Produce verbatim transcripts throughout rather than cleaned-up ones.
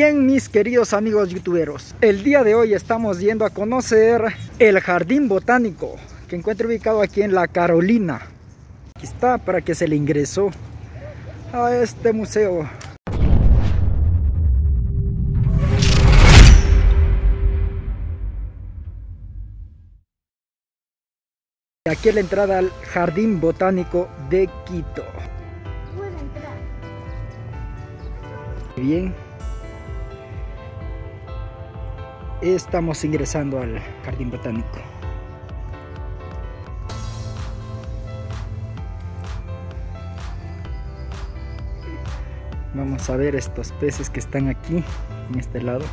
Bien, mis queridos amigos youtuberos, el día de hoy estamos yendo a conocer el Jardín Botánico que encuentro ubicado aquí en La Carolina. Aquí está para que se le ingresó a este museo. Aquí es la entrada al Jardín Botánico de Quito. Buena entrada. Bien. Estamos ingresando al Jardín Botánico. Vamos a ver estos peces que están aquí, en este lado.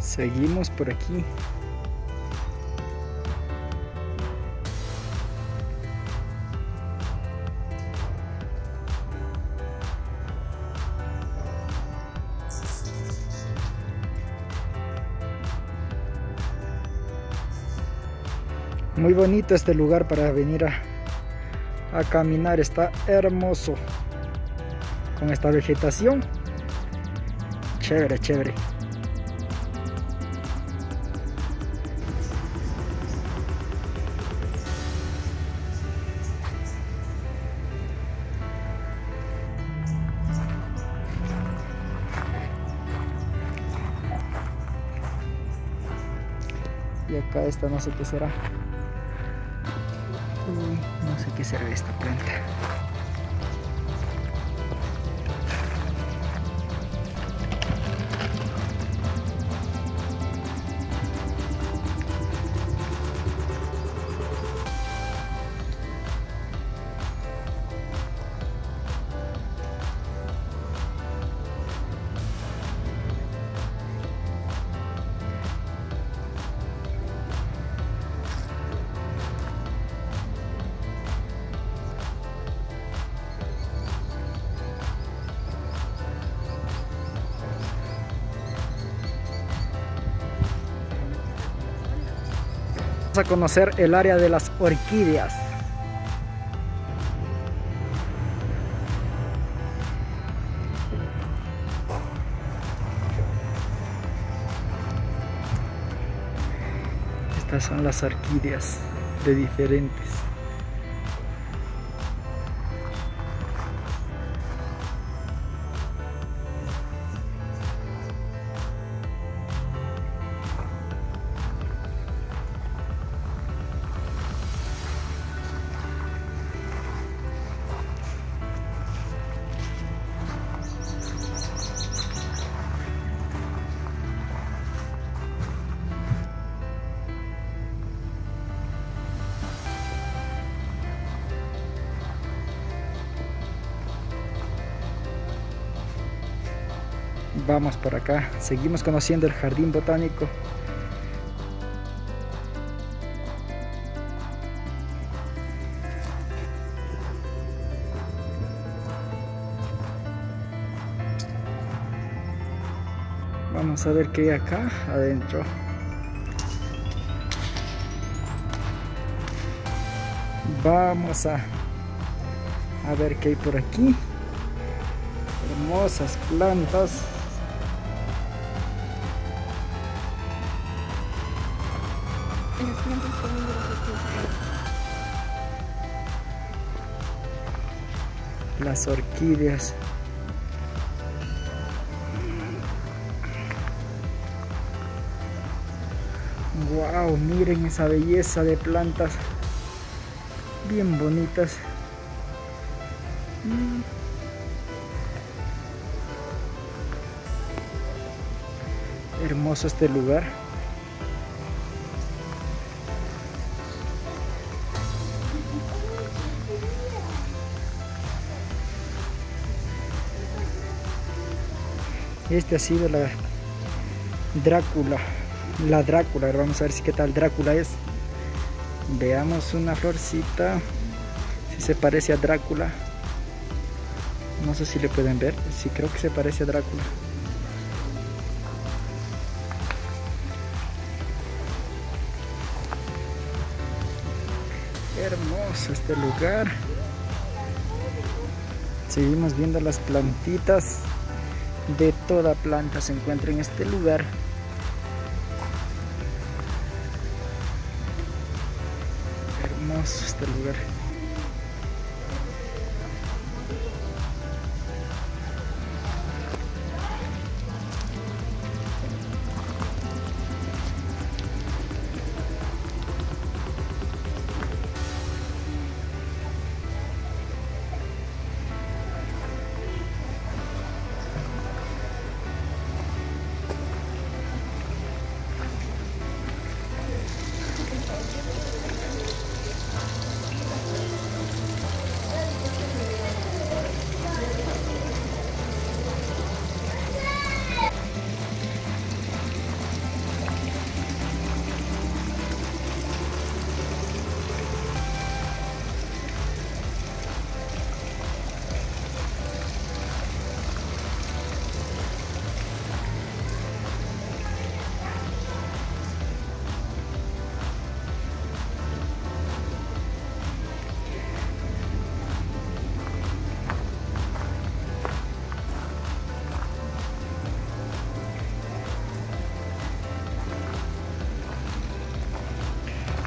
Seguimos por aquí. Muy bonito este lugar para venir a, a caminar, está hermoso. Con esta vegetación. Chévere, chévere. Y acá esta no sé qué será. Uy, no sé qué será esta planta. A conocer el área de las orquídeas. Estas son las orquídeas de diferentes. Vamos por acá, seguimos conociendo el Jardín Botánico. Vamos a ver qué hay acá adentro. Vamos a, a ver qué hay por aquí. Hermosas plantas. Las orquídeas. Wow, miren esa belleza de plantas bien bonitas. Mm. Hermoso este lugar. Este ha sido la Drácula, la Drácula, vamos a ver si qué tal Drácula es. Veamos una florcita, si se parece a Drácula. No sé si le pueden ver, sí creo que se parece a Drácula. hermoso este lugar. Seguimos viendo las plantitas. De toda planta se encuentra en este lugar. Hermoso este lugar.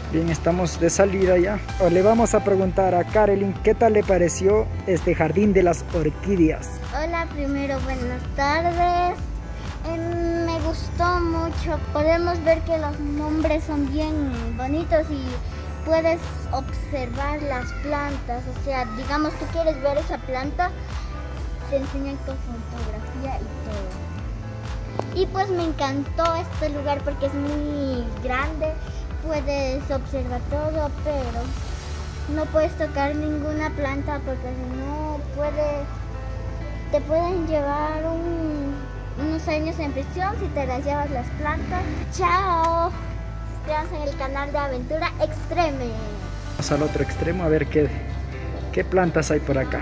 Bien, estamos de salida ya. Le vamos a preguntar a Caroline qué tal le pareció este jardín de las orquídeas. Hola, primero buenas tardes. Eh, me gustó mucho. Podemos ver que los nombres son bien bonitos y puedes observar las plantas. O sea, digamos, tú quieres ver esa planta, te enseñan con fotografía y todo. Y pues me encantó este lugar porque es muy grande. Puedes observar todo, pero no puedes tocar ninguna planta porque si no puedes, te pueden llevar un, unos años en prisión si te las llevas las plantas. ¡Chao! Suscríbanse en el canal de Aventura Extreme. Vamos al otro extremo a ver qué, qué plantas hay por acá.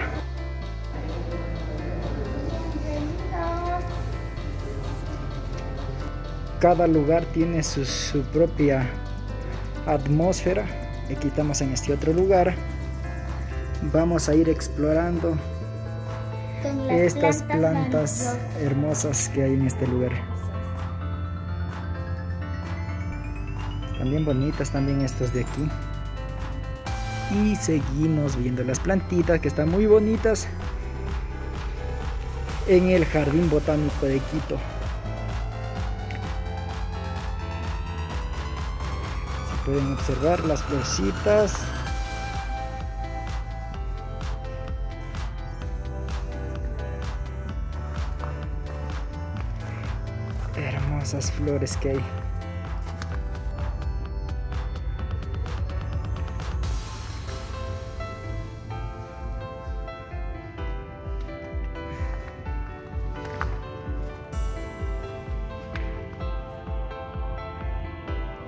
Cada lugar tiene su, su propia atmósfera. Aquí estamos en este otro lugar. Vamos a ir explorando estas plantas hermosas que hay en este lugar. También bonitas también estas de aquí. Y seguimos viendo las plantitas que están muy bonitas en el Jardín Botánico de Quito. Pueden observar las florcitas. Hermosas flores que hay.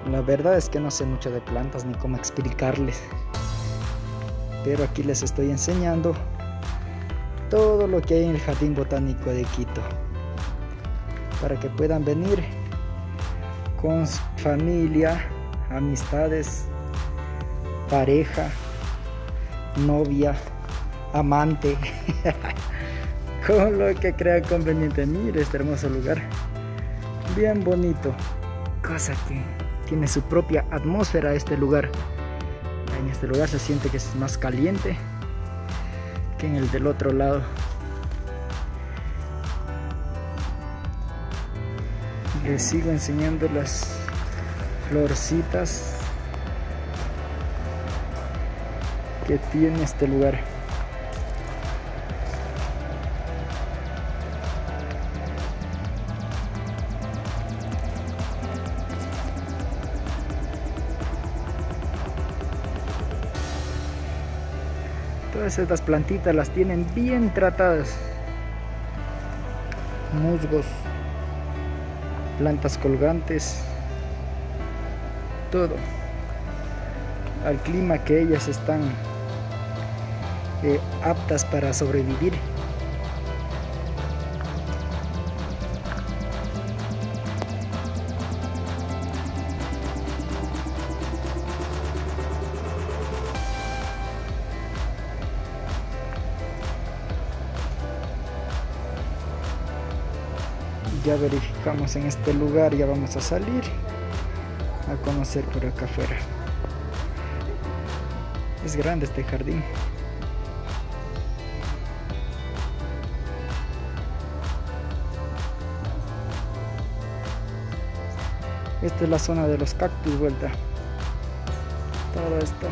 La verdad es que no sé mucho de plantas ni cómo explicarles, pero aquí les estoy enseñando todo lo que hay en el Jardín Botánico de Quito para que puedan venir con su familia, amistades, pareja, novia, amante, con lo que crean conveniente. Mire este hermoso lugar, bien bonito, cosa que tiene su propia atmósfera este lugar. En este lugar se siente que es más caliente que en el del otro lado. Les sigo enseñando las florcitas que tiene este lugar. Todas estas plantitas las tienen bien tratadas. Musgos, plantas colgantes, todo. Al clima que ellas están eh, aptas para sobrevivir. ya verificamos en este lugar, ya vamos a salir a conocer por acá afuera. Es grande este jardín. Esta es la zona de los cactus, vuelta. Todo esto.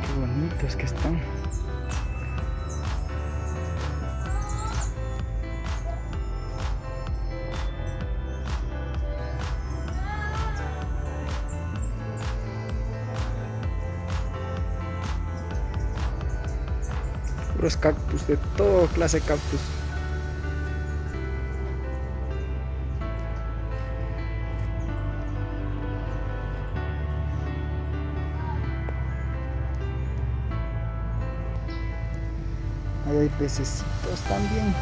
Qué bonitos que están. Puros cactus, de toda clase de cactus. Ahí hay pececitos también.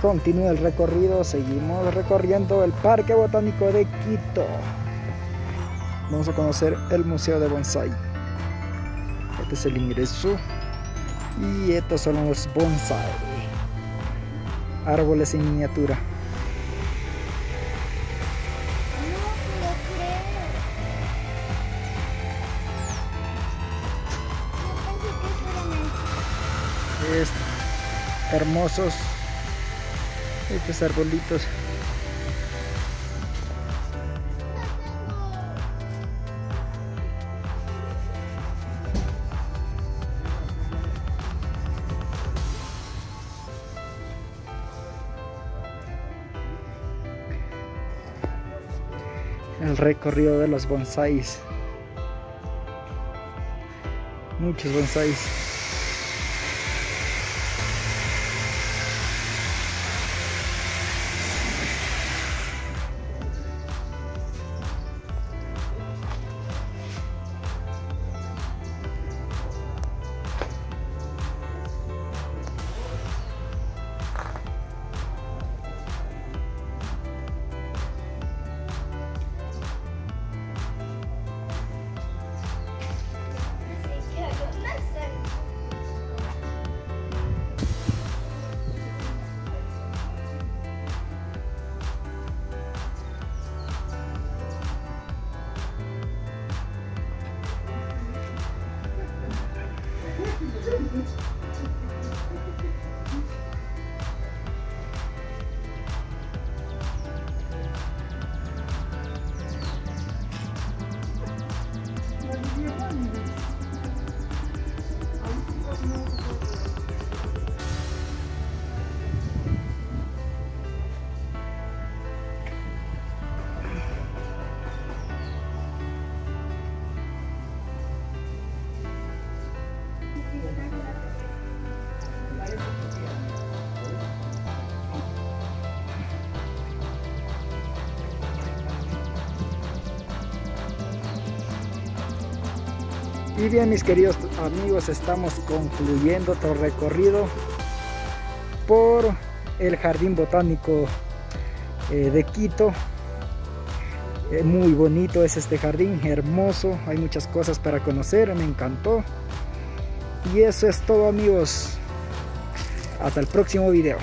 Continúa el recorrido, seguimos recorriendo el Parque Botánico de Quito. Vamos a conocer el Museo de Bonsai. Este es el ingreso. Y estos son los bonsai. Árboles en miniatura. No, no creo. Es hermosos. Estos arbolitos. El recorrido de los bonsáis. Muchos bonsáis. Y bien, mis queridos amigos, estamos concluyendo otro recorrido por el Jardín Botánico eh, de Quito. Eh, muy bonito es este jardín, hermoso, hay muchas cosas para conocer, me encantó. Y eso es todo, amigos. Hasta el próximo video.